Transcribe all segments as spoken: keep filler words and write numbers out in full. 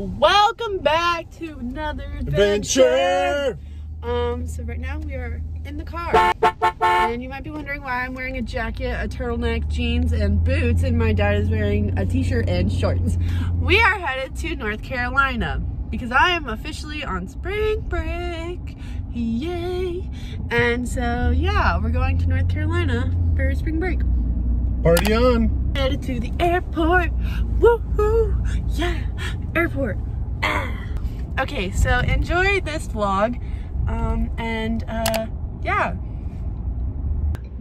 Welcome back to another adventure. adventure. Um, so right now we are in the car, and you might be wondering why I'm wearing a jacket, a turtleneck, jeans, and boots, and my dad is wearing a t-shirt and shorts. We are headed to North Carolina because I am officially on spring break. Yay! And so yeah, we're going to North Carolina for spring break. Party on! Headed to the airport. Woohoo! Yeah, airport. Ah. Okay, so enjoy this vlog. Um, and uh, yeah.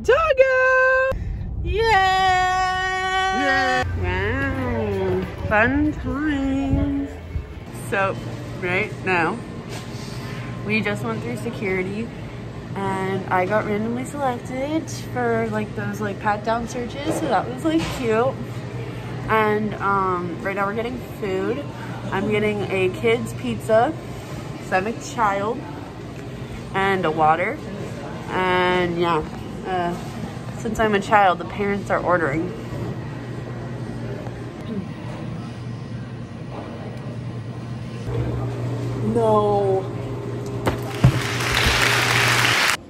Doggo! Yeah! Yeah! Wow! Fun times. So right now, we just went through security, and I got randomly selected for like those like pat down searches, so that was like cute. And um, right now we're getting food. I'm getting a kid's pizza, because I'm a child, and a water. And yeah, uh, since I'm a child, the parents are ordering. No.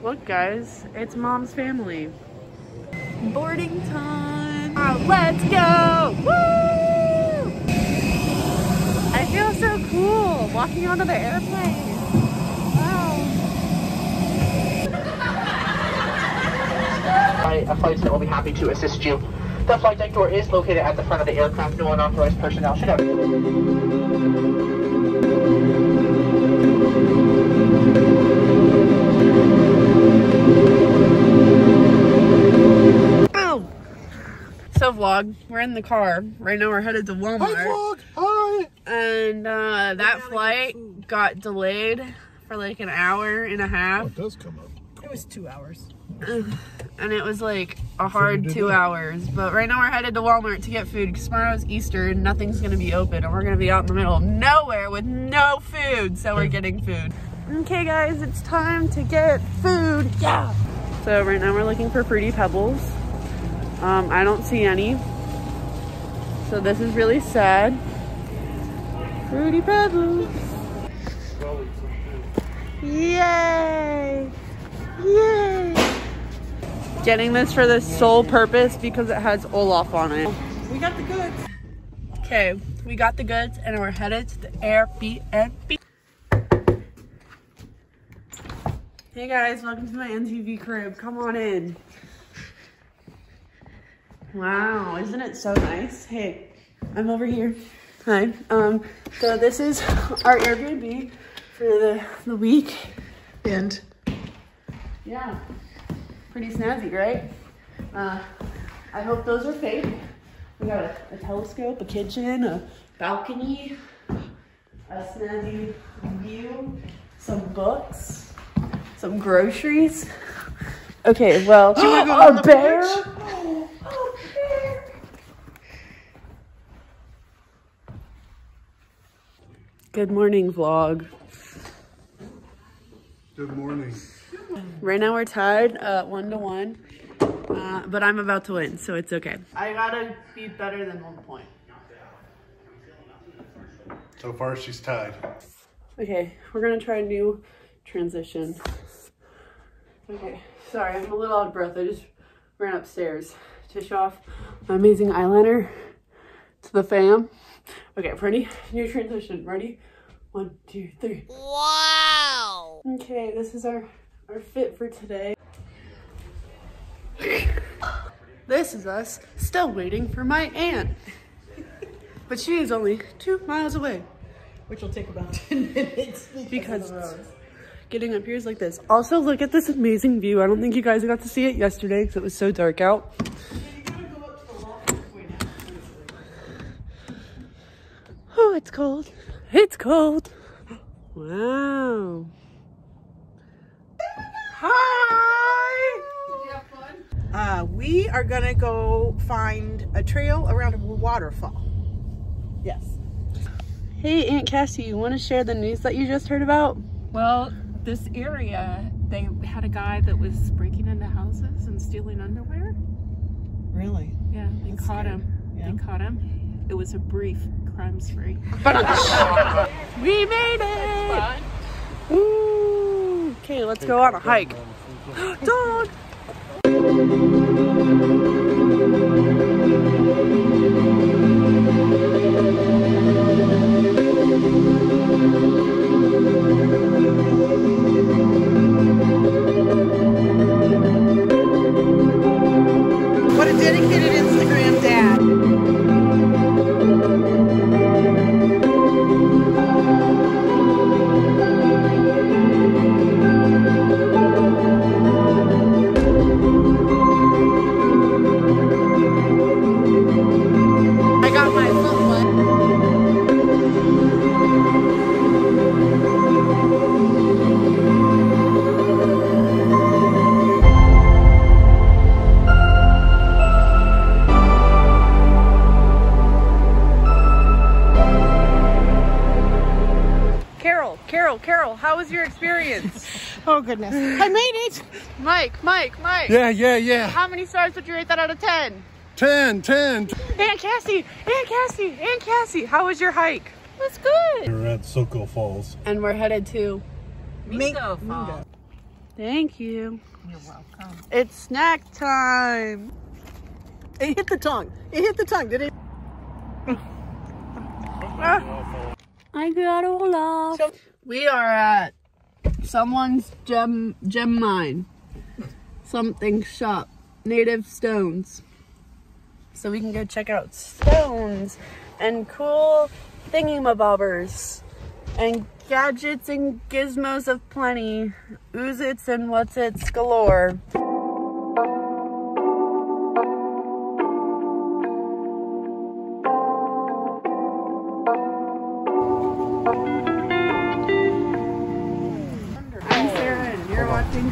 Look guys, it's mom's family. Boarding time. Oh, let's go! Woo! I feel so cool walking onto the airplane. Wow. A flight attendant will be happy to assist you. The flight deck door is located at the front of the aircraft. No unauthorized personnel should have. So vlog, we're in the car right now. We're headed to Walmart. Hi vlog, hi. And uh, that flight got delayed for like an hour and a half. Oh, it does come up. It was two hours. And it was like a hard two hours. But right now we're headed to Walmart to get food, because tomorrow's Easter and nothing's gonna be open, and we're gonna be out in the middle of nowhere with no food. So we're getting food. Okay guys, it's time to get food. Yeah. So right now we're looking for Fruity Pebbles. Um, I don't see any, so this is really sad. Fruity Pebbles! Yay! Yay! Getting this for the sole purpose because it has Olaf on it. We got the goods. Okay, we got the goods, and we're headed to the Airbnb. Hey guys, welcome to my M T V crib. Come on in. Wow, isn't it so nice? Hey, I'm over here. Hi. Um, so this is our Airbnb for the, the week. And yeah, pretty snazzy, right? Uh, I hope those are fake. We got a, a telescope, a kitchen, a balcony, a snazzy view, some books, some groceries. Okay, well, do you want to go on a bear? Oh. Good morning, vlog. Good morning. Right now we're tied uh, one to one, uh, but I'm about to win, so it's okay. I gotta be better than one point. So far, she's tied. Okay, we're gonna try a new transition. Okay, sorry, I'm a little out of breath. I just ran upstairs to show off my amazing eyeliner to the fam. Okay, ready? New transition. Ready? One, two, three. Wow! Okay, this is our, our fit for today. This is us, still waiting for my aunt. But she is only two miles away. Which will take about ten minutes. Because getting up here is like this. Also, look at this amazing view. I don't think you guys got to see it yesterday because it was so dark out. Oh, it's cold. It's cold. Wow. Hi! Did you have fun? Uh, we are gonna go find a trail around a waterfall. Yes. Hey, Aunt Cassie, you wanna share the news that you just heard about? Well, this area, they had a guy that was breaking into houses and stealing underwear. Really? Yeah, they That's caught scary. him. Yeah. They caught him. It was a brief crime spree. We made it! Woo! Okay, let's go on a hike. Dog! What a dedicated Instagram dad. Oh goodness. I made it! Mike, Mike, Mike! Yeah, yeah, yeah. How many stars would you rate that out of ten? ten, ten! Aunt Cassie! Aunt Cassie! Aunt Cassie! How was your hike? It was good! We're at Soko Falls. And we're headed to... Mingo Falls. Thank you. You're welcome. It's snack time! It hit the tongue! It hit the tongue, did it? Ah. I got Olaf! So we are at... someone's gem gem mine, something shop, native stones. So we can go check out stones and cool thingamabobbers and gadgets and gizmos of plenty, oozits and whatsits galore.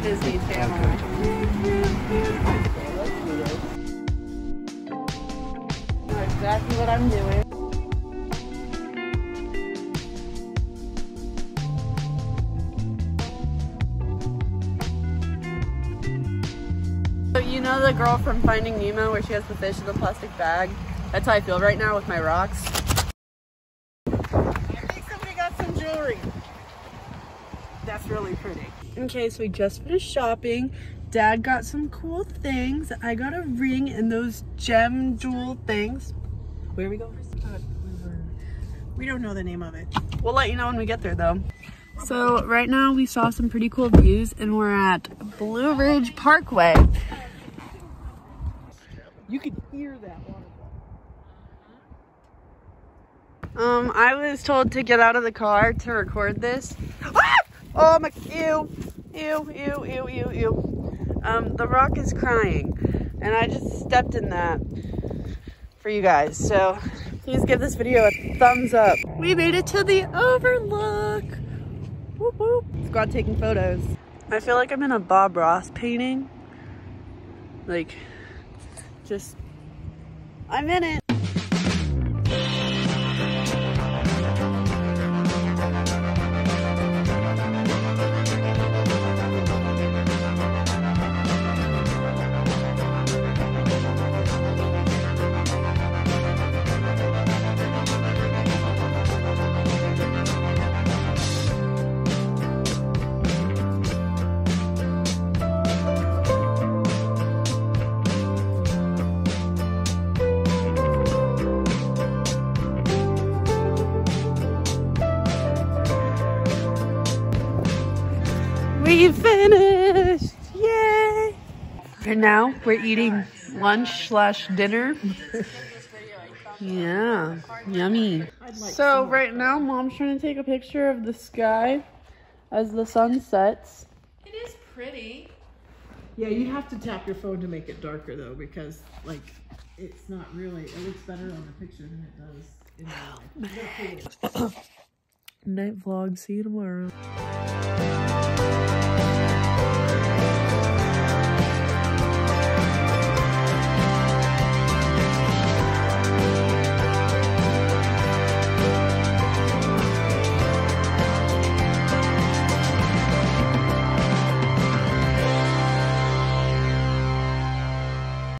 Disney Channel. Know exactly what I'm doing. So you know the girl from Finding Nemo where she has the fish in the plastic bag? That's how I feel right now with my rocks. I think somebody got some jewelry. That's really pretty. Okay, so we just finished shopping. Dad got some cool things. I got a ring and those gem jewel things. Where are we going? We don't know the name of it. We'll let you know when we get there though. So right now we saw some pretty cool views and we're at Blue Ridge Parkway. You can hear that waterfall. Um, I was told to get out of the car to record this. Ah! Oh my, ew, ew, ew, ew, ew, ew. Um, the rock is crying, and I just stepped in that for you guys. So please give this video a thumbs up. We made it to the overlook. Whoop, whoop. Squad taking photos. I feel like I'm in a Bob Ross painting. Like, just, I'm in it. We finished! Yay! And now we're eating lunch slash dinner. Yeah, yummy. So right now Mom's trying to take a picture of the sky as the sun sets. It is pretty. Yeah, you have to tap your phone to make it darker though, because like it's not really, it looks better on the picture than it does in the life. Night vlog, see you tomorrow.